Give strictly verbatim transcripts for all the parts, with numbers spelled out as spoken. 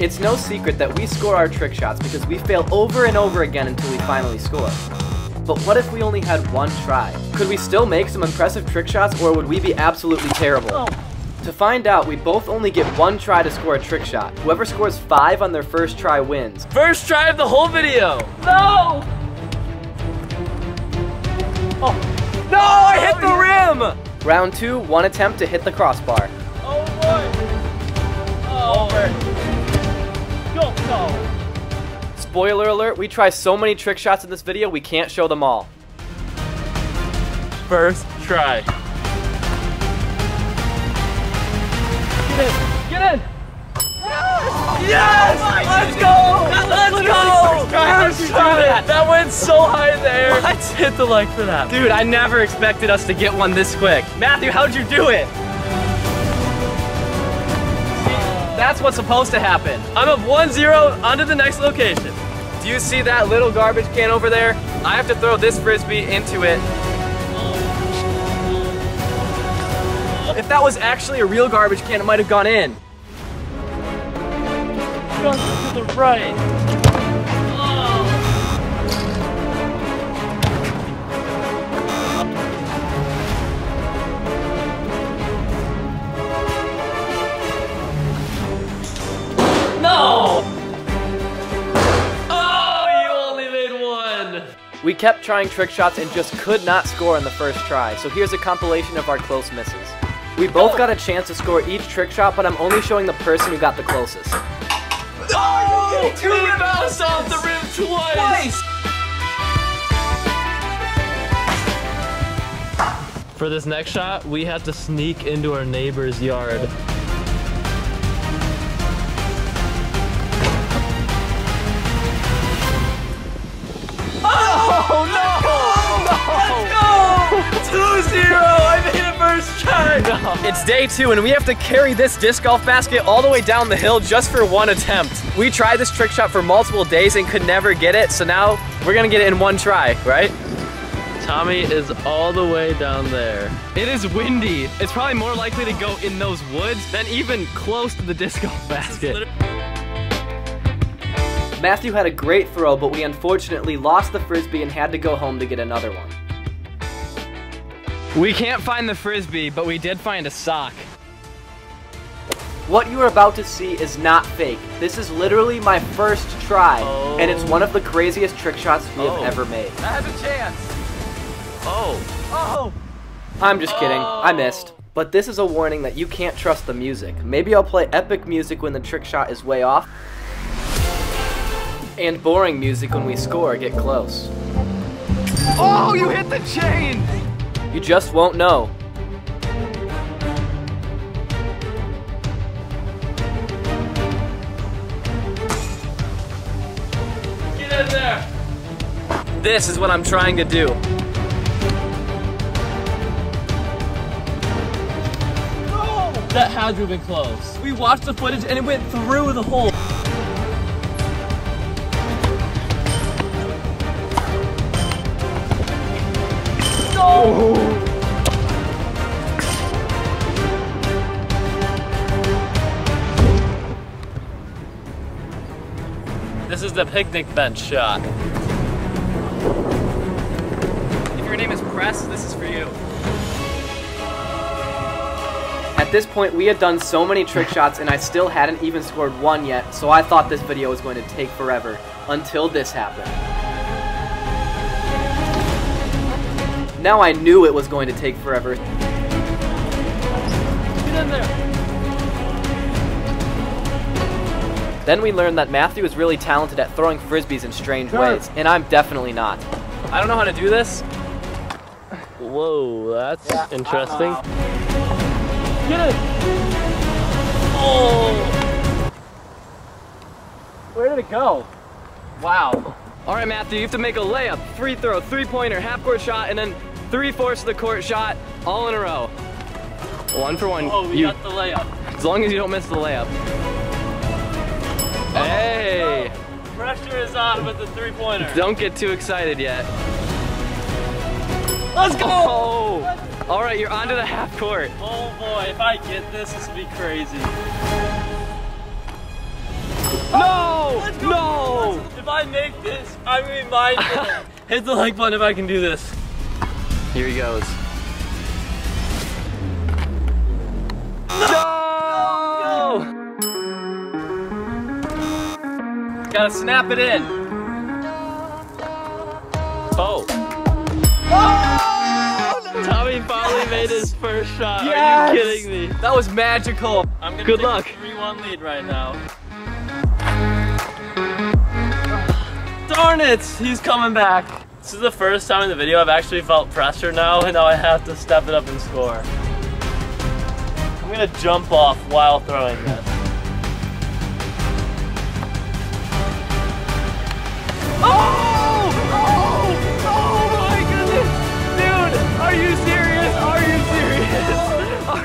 It's no secret that we score our trick shots because we fail over and over again until we finally score. But what if we only had one try? Could we still make some impressive trick shots, or would we be absolutely terrible? Oh. To find out, we both only get one try to score a trick shot. Whoever scores five on their first try wins. First try of the whole video! No! Oh. No, I hit the rim! Round two, one attempt to hit the crossbar. Oh boy! Oh. Over. Go, go. Spoiler alert, we try so many trick shots in this video, we can't show them all. First try. Get in! Get in! Yes! Yes! Let's go! Let's go! First try! That. that went so high in the air. What? Hit the like for that. Dude, I never expected us to get one this quick. Matthew, how'd you do it? That's what's supposed to happen. I'm up one zero, onto the next location. Do you see that little garbage can over there? I have to throw this frisbee into it. If that was actually a real garbage can, it might have gone in. Just to the right. We kept trying trick shots and just could not score on the first try, so here's a compilation of our close misses. We both got a chance to score each trick shot, but I'm only showing the person who got the closest. No! Two bounce off the rim twice! twice! For this next shot, we had to sneak into our neighbor's yard. No. It's day two and we have to carry this disc golf basket all the way down the hill just for one attempt. We tried this trick shot for multiple days and could never get it, so now we're gonna get it in one try, right? Tommy is all the way down there. It is windy. It's probably more likely to go in those woods than even close to the disc golf basket. Matthew had a great throw, but we unfortunately lost the frisbee and had to go home to get another one. We can't find the frisbee, but we did find a sock. What you are about to see is not fake. This is literally my first try, oh. and it's one of the craziest trick shots we oh. have ever made. I have a chance. Oh. Oh. I'm just kidding. Oh. I missed. But this is a warning that you can't trust the music. Maybe I'll play epic music when the trick shot is way off, and boring music when we score or get close. Oh, you hit the chain! You just won't know. Get in there! This is what I'm trying to do. No! That had to have been close. We watched the footage and it went through the hole. No! This is the picnic bench shot. If your name is Press, this is for you. At this point, we had done so many trick shots and I still hadn't even scored one yet, so I thought this video was going to take forever, until this happened. Now I knew it was going to take forever. Get in there. Then we learned that Matthew is really talented at throwing frisbees in strange Turn. ways, and I'm definitely not. I don't know how to do this. Whoa, that's yeah. interesting. Uh-oh. Get it! Oh! Where did it go? Wow. All right, Matthew, you have to make a layup, free throw, three-pointer, half-court shot, and then three-fourths of the court shot, all in a row. One for one. Oh, we you, got the layup. As long as you don't miss the layup. Oh, hey! No. Pressure is on with the three-pointer. Don't get too excited yet. Let's go! Oh. All right, you're onto the half-court. Oh, boy, if I get this, this would be crazy. I make this, I'm reminded. Hit the like button if I can do this. Here he goes. No! No! Gotta snap it in. Oh. Oh! Tommy finally yes! made his first shot. Yes! Are you kidding me? That was magical. I'm gonna Good take luck. a three one lead right now. Darn it, he's coming back. This is the first time in the video I've actually felt pressure now, and now I have to step it up and score. I'm gonna jump off while throwing this. Oh! Oh! Oh my goodness! Dude, are you serious? Are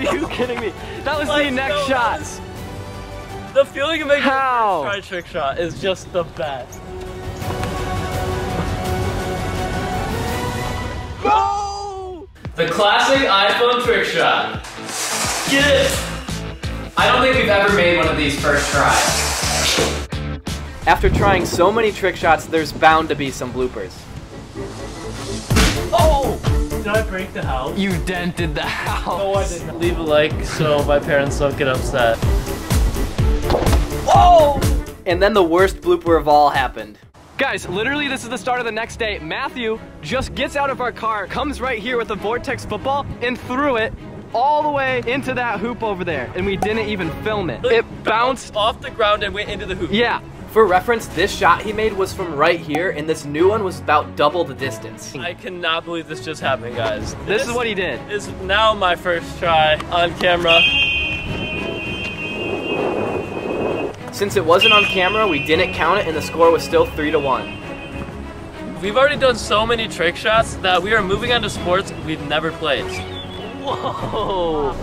you serious? Are you kidding me? That was Let's the next go. shot. The feeling of making How? a try trick shot is just the best. Go! The classic iPhone trick shot. Get it! I don't think we've ever made one of these first tries. After trying so many trick shots, there's bound to be some bloopers. Oh! Did I break the house? You dented the house. No, I didn't. Leave a like so my parents don't get upset. Whoa! And then the worst blooper of all happened. Guys, literally this is the start of the next day. Matthew just gets out of our car, comes right here with a Vortex football and threw it all the way into that hoop over there. And we didn't even film it. It bounced off the ground and went into the hoop. Yeah. For reference, this shot he made was from right here and this new one was about double the distance. I cannot believe this just happened, guys. This, this is what he did. This is now my first try on camera. Since it wasn't on camera, we didn't count it and the score was still three to one. We've already done so many trick shots that we are moving on to sports we've never played. Whoa!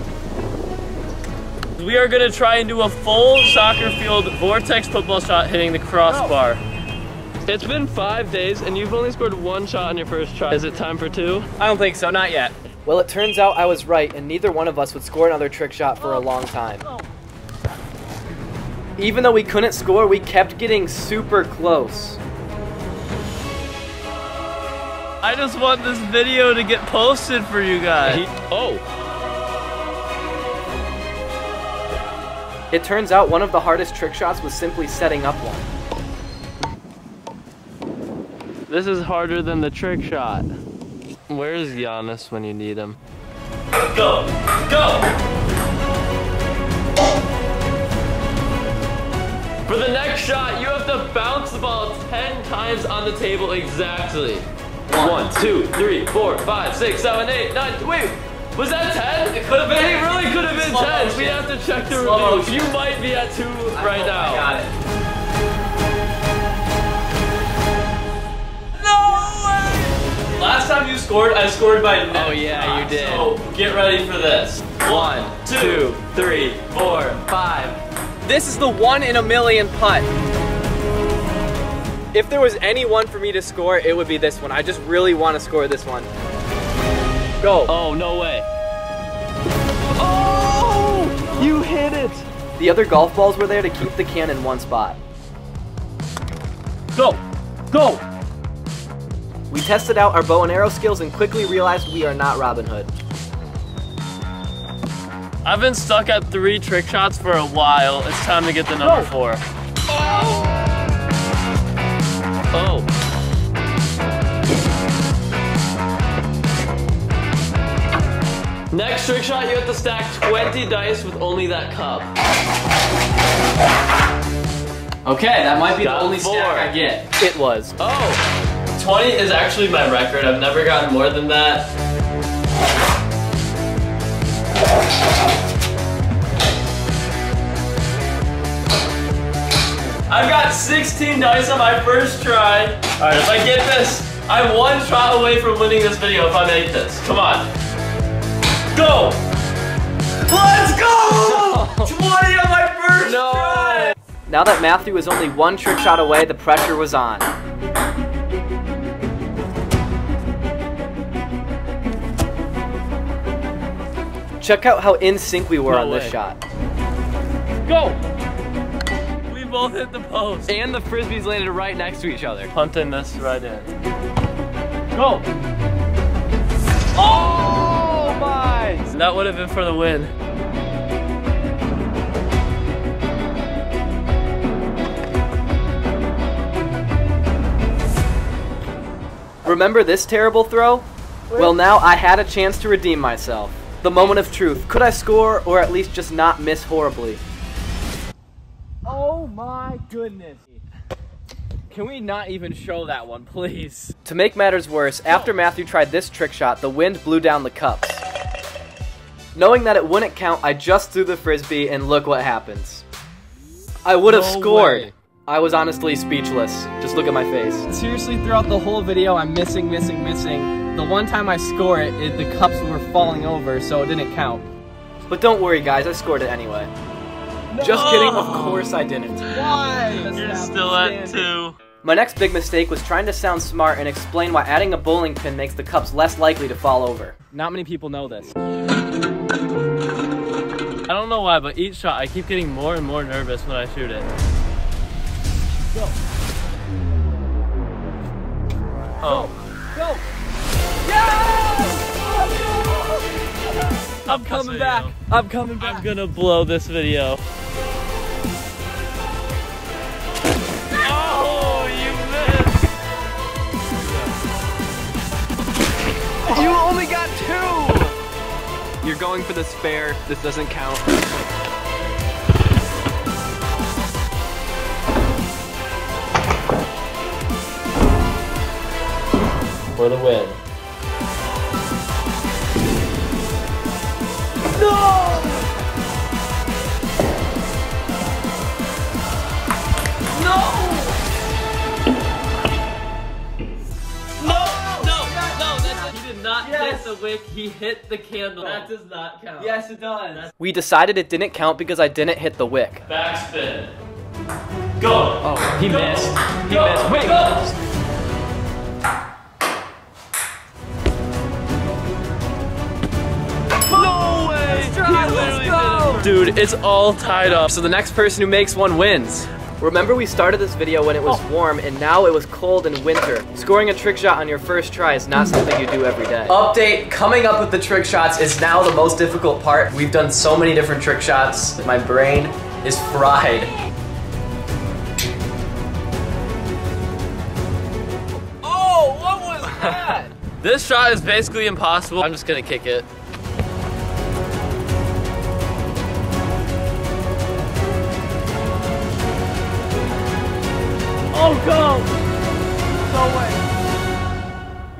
We are gonna try and do a full soccer field Vortex football shot hitting the crossbar. It's been five days and you've only scored one shot on your first try. Is it time for two? I don't think so, not yet. Well, it turns out I was right and neither one of us would score another trick shot for a long time. Even though we couldn't score, we kept getting super close. I just want this video to get posted for you guys. He, oh. It turns out one of the hardest trick shots was simply setting up one. This is harder than the trick shot. Where's Giannis when you need him? Go, go! For the next shot, you have to bounce the ball ten times on the table exactly. One, two, three, four, five, six, seven, eight, nine. Wait, was that ten? It could have been. It really could have been ten. We have to check the reviews. You might be at two right now. I got it. No way! Last time you scored, I scored by nine. Oh yeah, you did. So get ready for this. One, two, three, four, five. This is the one in a million putt. If there was any one for me to score, it would be this one. I just really want to score this one. Go. Oh, no way. Oh, you hit it. The other golf balls were there to keep the can in one spot. Go, go. We tested out our bow and arrow skills and quickly realized we are not Robin Hood. I've been stuck at three trick shots for a while. It's time to get the number four. Oh! Oh. Next trick shot, you have to stack twenty dice with only that cup. Okay, that might be the only stack I get. It was. Oh! twenty is actually my record. I've never gotten more than that. I've got sixteen dice on my first try. Alright, if I get this, I'm one shot away from winning this video if I make this. Come on. Go! Let's go! No. twenty on my first no. try! Now that Matthew is only one trick shot away, the pressure was on. Check out how in sync we were no on way. this shot. Go! We've both hit the post. And the Frisbees landed right next to each other. Punting this right in. Go! Oh my! That would have been for the win. Remember this terrible throw? Well, now I had a chance to redeem myself. The moment of truth. Could I score or at least just not miss horribly? Oh my goodness. Can we not even show that one, please? To make matters worse, after Matthew tried this trick shot, the wind blew down the cups. Knowing that it wouldn't count, I just threw the Frisbee and look what happens. I would have no scored. Way. I was honestly speechless. Just look at my face. Seriously, throughout the whole video, I'm missing, missing, missing. The one time I score it, it the cups were falling over, so it didn't count. But don't worry, guys, I scored it anyway. No! Just kidding, of course I didn't. Why? You're still at two. My next big mistake was trying to sound smart and explain why adding a bowling pin makes the cups less likely to fall over. Not many people know this. I don't know why, but each shot I keep getting more and more nervous when I shoot it. Go. Oh. Go. Go. Yes! I'm coming back. I'm coming back. I'm gonna blow this video. You only got two! You're going for the spare. This doesn't count. For the win. No! The wick, he hit the candle. That does not count. Yes, it does. That's we decided it didn't count because I didn't hit the wick. Backspin. Go. Oh, he go. missed. He go. missed. Wait. Go. No way. Let's try. Let's go. Dude, it's all tied up. So the next person who makes one wins. Remember we started this video when it was warm and now it was cold and winter. Scoring a trick shot on your first try is not something you do every day. Update, coming up with the trick shots is now the most difficult part. We've done so many different trick shots. My brain is fried. Oh, what was that? This shot is basically impossible. I'm just gonna kick it. Oh, go! No way!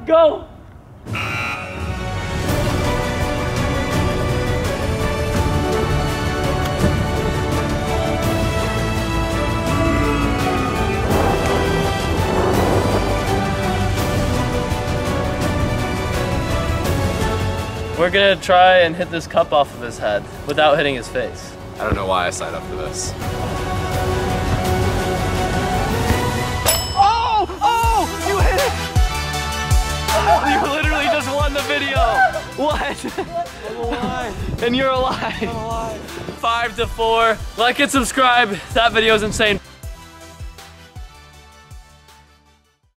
Go! We're gonna try and hit this cup off of his head without hitting his face. I don't know why I signed up for this. You literally just won the video. What? I'm alive. And you're alive. I'm alive. Five to four. Like and subscribe. That video is insane.